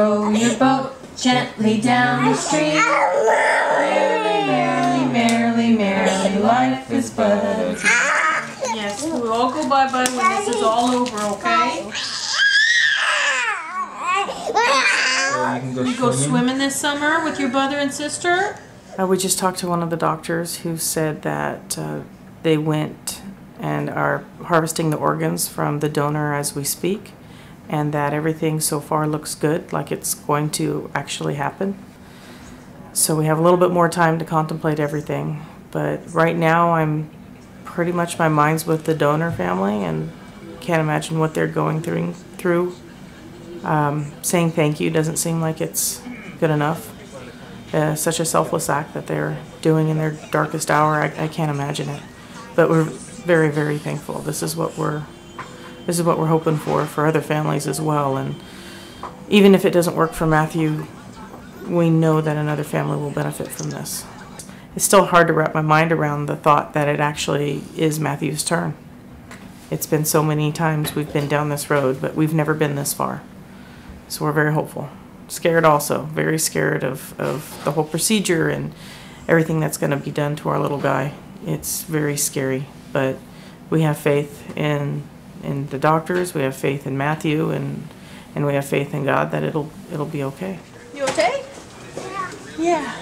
row your boat gently down the stream. Merrily, merrily, merrily, merrily, life is but a dream. Yes, we'll all go bye-bye when this is all over, okay? You go swimming this summer with your brother and sister? We just talked to one of the doctors who said that they went and are harvesting the organs from the donor as we speak, and that everything so far looks good, like it's going to actually happen. So we have a little bit more time to contemplate everything, but right now I'm pretty much, my mind's with the donor family and can't imagine what they're going through. Saying thank you doesn't seem like it's good enough. Such a selfless act that they're doing in their darkest hour, I can't imagine it. But we're very, very thankful. This is what we're hoping for other families as well. And even if it doesn't work for Matthew, we know that another family will benefit from this. It's still hard to wrap my mind around the thought that it actually is Matthew's turn. It's been so many times we've been down this road, but we've never been this far. So we're very hopeful. Scared also, very scared of the whole procedure and everything that's going to be done to our little guy. It's very scary, but we have faith in the doctors, we have faith in Matthew, and we have faith in God that it'll be okay. You okay? Yeah.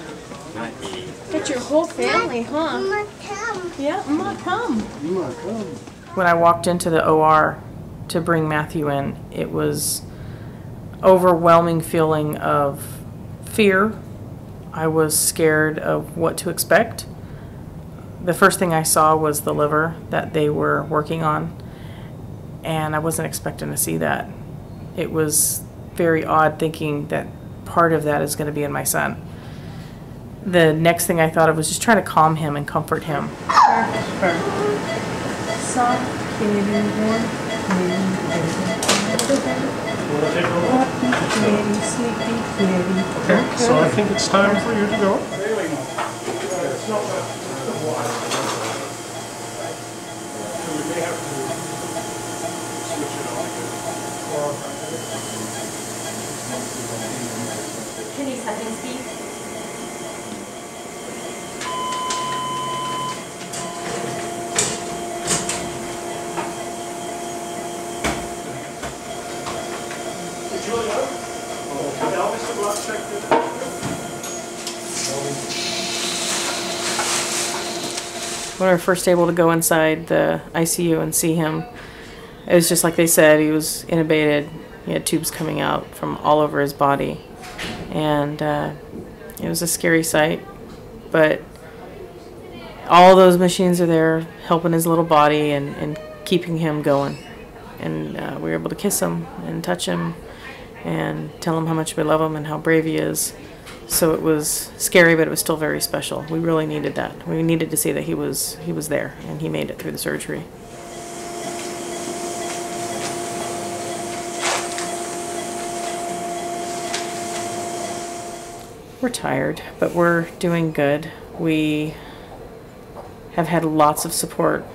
That's your whole family, huh? Mama, come. Yeah, Mama, come. Mama, come. When I walked into the OR to bring Matthew in, it was overwhelming feeling of fear. I was scared of what to expect. The first thing I saw was the liver that they were working on, and I wasn't expecting to see that. It was very odd thinking that part of that is going to be in my son. The next thing I thought of was just trying to calm him and comfort him. Son, can you be warm? Okay, so I think it's time for you to go. Can these seconds be? When we were first able to go inside the ICU and see him, it was just like they said, he was intubated, he had tubes coming out from all over his body, and it was a scary sight, but all those machines are there helping his little body and keeping him going, and we were able to kiss him and touch him and tell him how much we love him and how brave he is. So it was scary, but it was still very special. We really needed that. We needed to see that he was there, and he made it through the surgery. We're tired, but we're doing good. We have had lots of support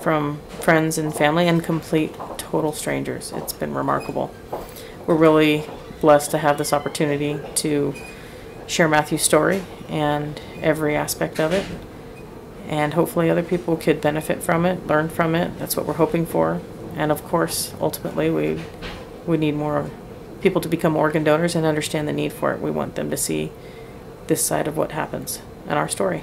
from friends and family and complete, total strangers. It's been remarkable. We're really blessed to have this opportunity to share Matthew's story and every aspect of it, and hopefully other people could benefit from it, learn from it. That's what we're hoping for. And of course, ultimately, we need more people to become organ donors and understand the need for it. We want them to see this side of what happens in our story.